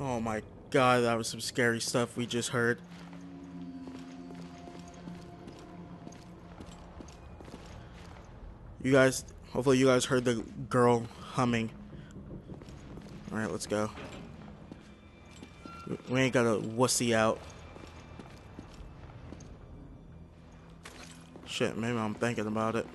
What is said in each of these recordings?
Oh my god, that was some scary stuff we just heard. You guys, hopefully you guys heard the girl humming. Alright, let's go. We ain't got a wussy out. Shit, maybe I'm thinking about it.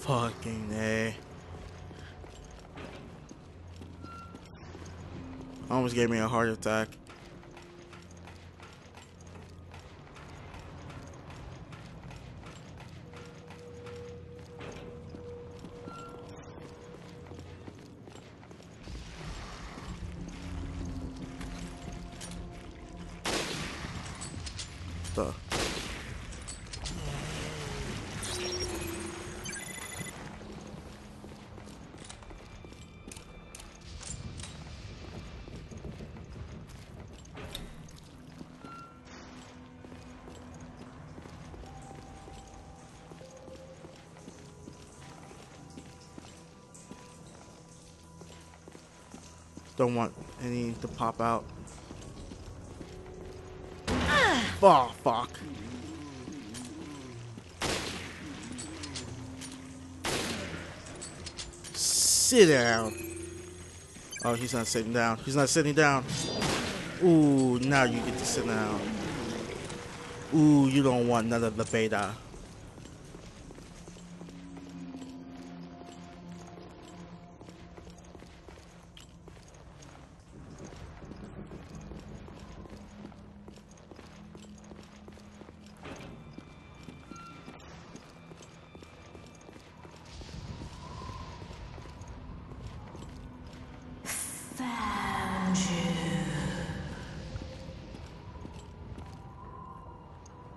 Fucking A. Almost gave me a heart attack. Don't want any to pop out. Oh, fuck. Sit down. Oh, he's not sitting down. He's not sitting down. Ooh, now you get to sit down. Ooh, you don't want none of the beta.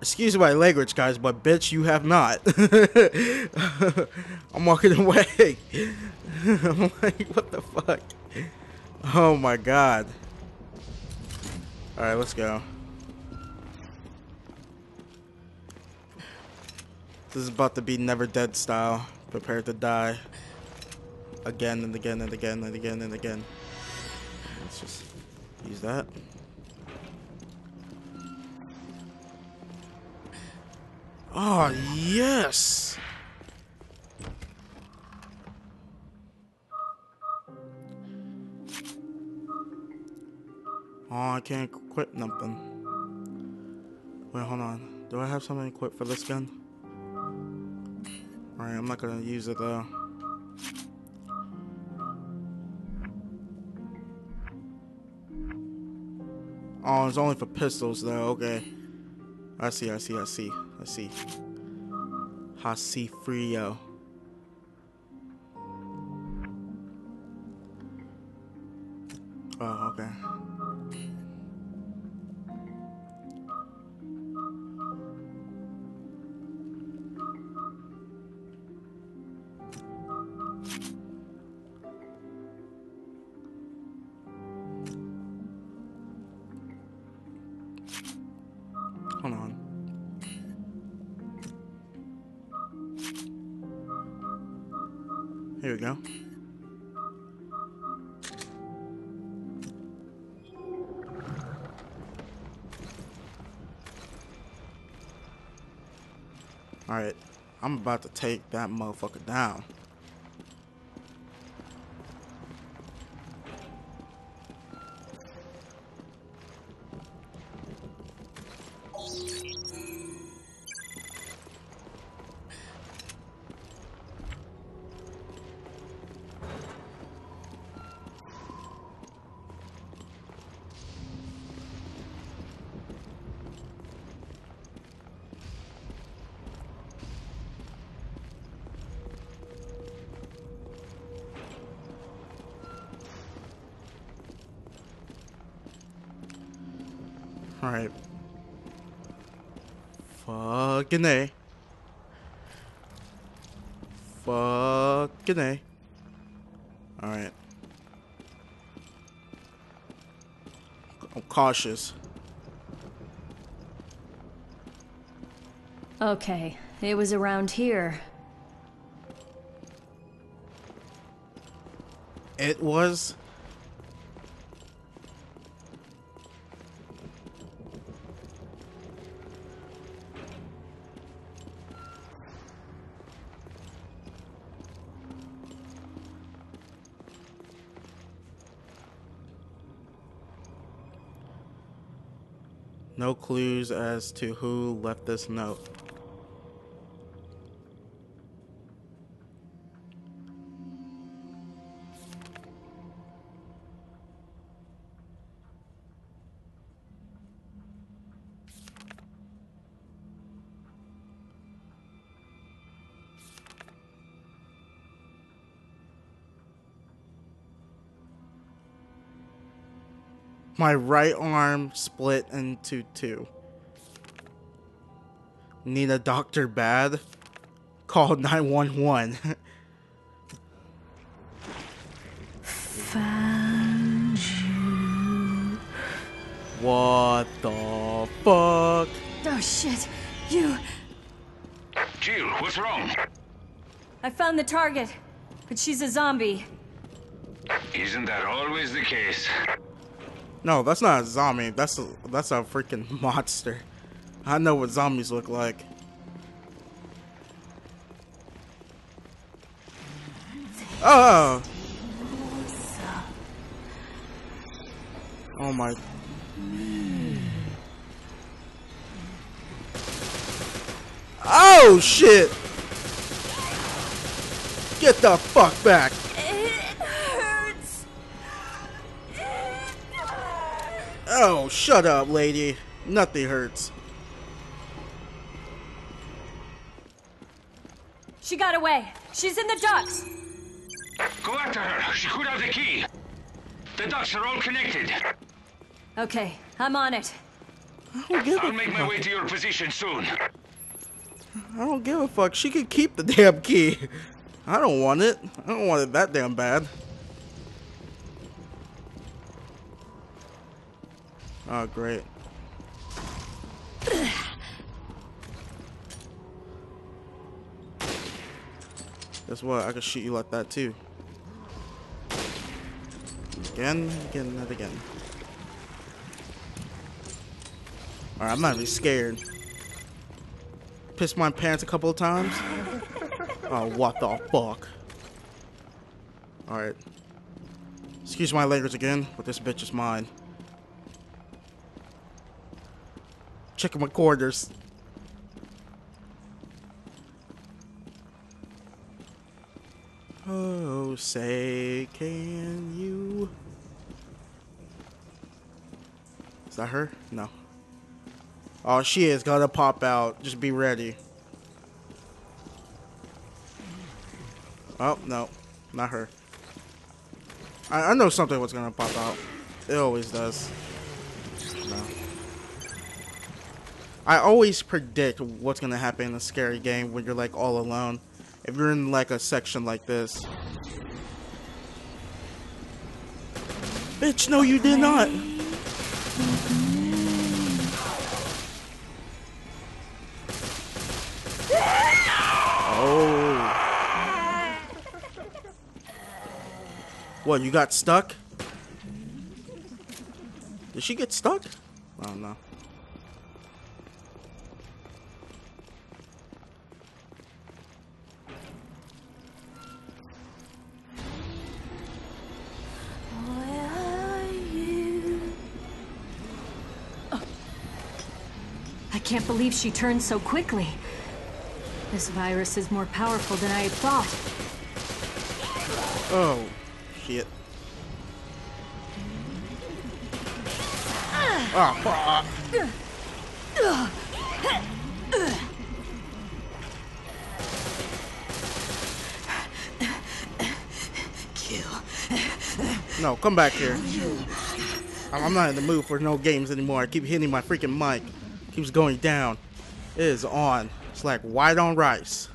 Excuse my language, guys, but bitch, you have not. I'm walking away. I'm like, what the fuck? Oh my god. Alright, let's go. This is about to be Never Dead style. Prepare to die. Again and again and again and again and again. Let's just use that. Oh, yes! Oh, I can't equip nothing. Wait, hold on. Do I have something equipped for this gun? Alright, I'm not gonna use it though. Oh, it's only for pistols though, okay. I see, I see, I see. I see. Hace Frio. Oh, okay. Here we go. Alright, I'm about to take that motherfucker down. Alright. Fucking A. Fucking A. Alright. I'm cautious. Okay, it was around here. It was? No clues as to who left this note. My right arm split into two. Need a doctor bad? Call 911. Found you. What the fuck? Oh shit, you... Jill, what's wrong? I found the target, but she's a zombie. Isn't that always the case? No, that's not a zombie. That's a freaking monster. I know what zombies look like. Oh! Oh my... Oh shit! Get the fuck back! Oh, shut up, lady. Nothing hurts. She got away. She's in the ducts. Go after her. She could have the key. The ducts are all connected. Okay, I'm on it. I'll make my way to your position soon. I don't give a fuck. She could keep the damn key. I don't want it. I don't want it that damn bad. Oh, great. Guess what? I could shoot you like that, too. Again. Alright, I'm not even scared. Pissed my pants a couple of times. Oh, what the fuck? Alright. Excuse my language again, but this bitch is mine. Checking my quarters. Oh, say can you? Is that her? No. Oh, she is gonna pop out. Just be ready. Oh no, not her. I know something was gonna pop out. It always does. No. I always predict what's gonna happen in a scary game when you're like all alone. If you're in like a section like this. Bitch, no you did not! Oh. What, you got stuck? Did she get stuck? I don't know. I can't believe she turned so quickly. This virus is more powerful than I had thought. Oh, shit. Oh, fuck. No, come back here. I'm not in the mood for no games anymore. I keep hitting my freaking mic. Keeps going down. It is on. It's like white on rice.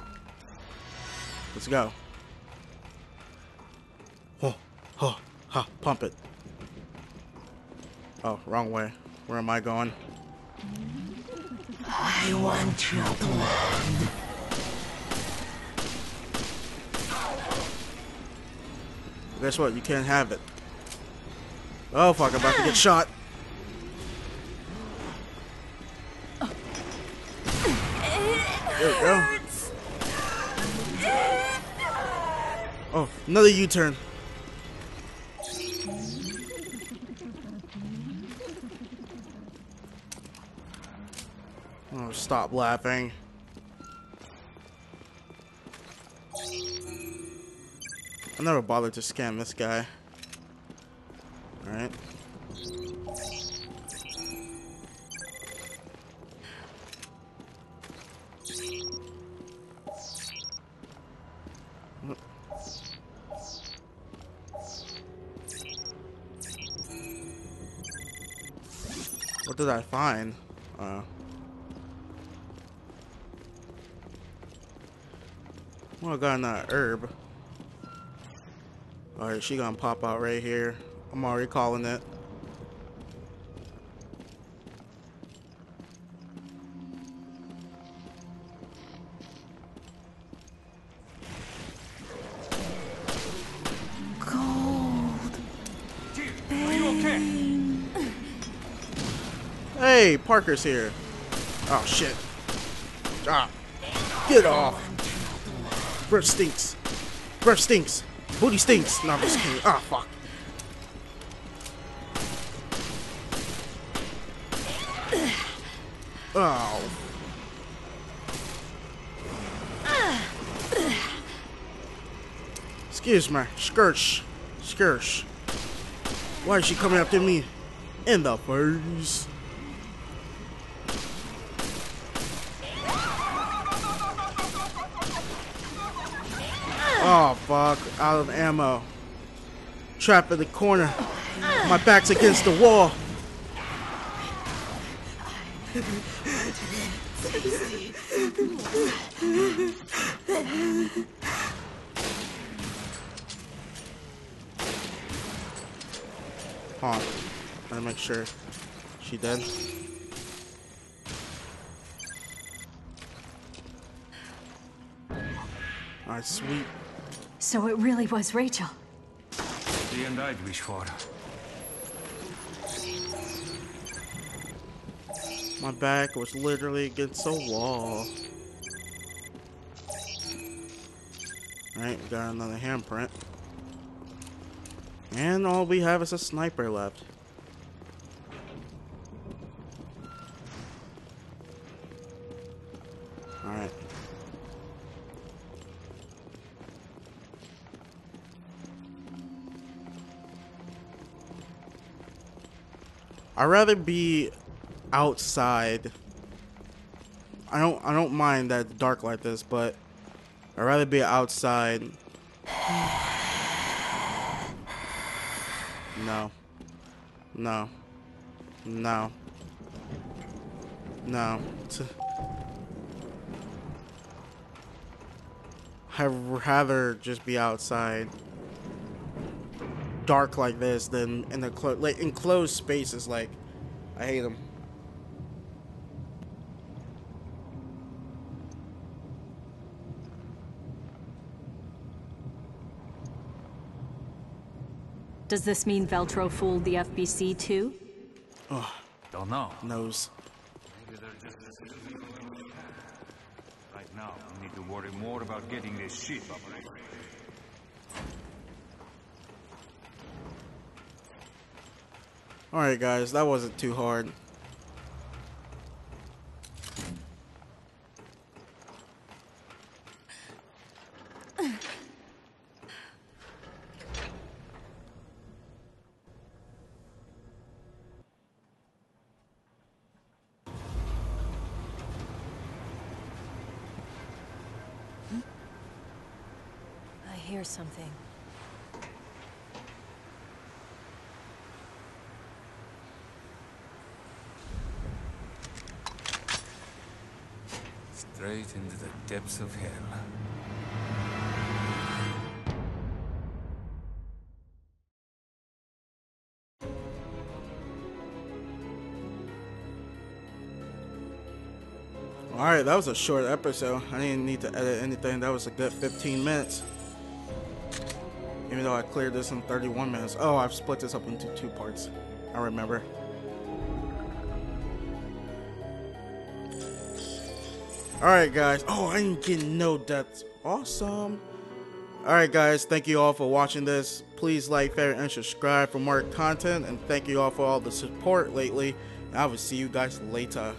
Let's go. Oh, oh, ha! Pump it. Oh, wrong way. Where am I going? I want your blood. Guess what? You can't have it. Oh fuck, I'm about to get shot. There we go. Oh, another U-turn. Oh, stop laughing. I never bothered to scan this guy. Alright. What did I find? Well, I got another herb. Alright, she gonna pop out right here. I'm already calling it. Cold. Jill, are you okay? Hey, Parker's here. Oh shit. Drop. Get off. Breath stinks. Breath stinks. Booty stinks. No, I'm just kidding. Ah, fuck. Oh. Excuse me. Skirsh. Skirsh. Why is she coming after me? In the face. Oh fuck, out of ammo. Trapped in the corner. My back's against the wall. Huh. Gotta make sure she dead. Alright, sweet. So it really was Rachel. The end I'd wish for. My back was literally against a wall. Alright, we got another handprint. And all we have is a sniper left. Alright. I'd rather be outside. I don't mind that it's dark like this, but I'd rather be outside. No. No. No. No. I'd rather just be outside. Dark like this than in the enclosed spaces. Like, I hate them. Does this mean Veltro fooled the FBC too? Oh, don't know. Knows. Maybe they're just listening. Right now, we need to worry more about getting this ship up and running. Alright guys, that wasn't too hard. I hear something. Straight into the depths of hell. Alright, that was a short episode. I didn't need to edit anything. That was a good 15 minutes. Even though I cleared this in 31 minutes. Oh, I've split this up into 2 parts. I remember. Alright, guys. Oh, I didn't get no deaths. Awesome. Alright, guys. Thank you all for watching this. Please like, favorite, and subscribe for more content. And thank you all for all the support lately. And I will see you guys later.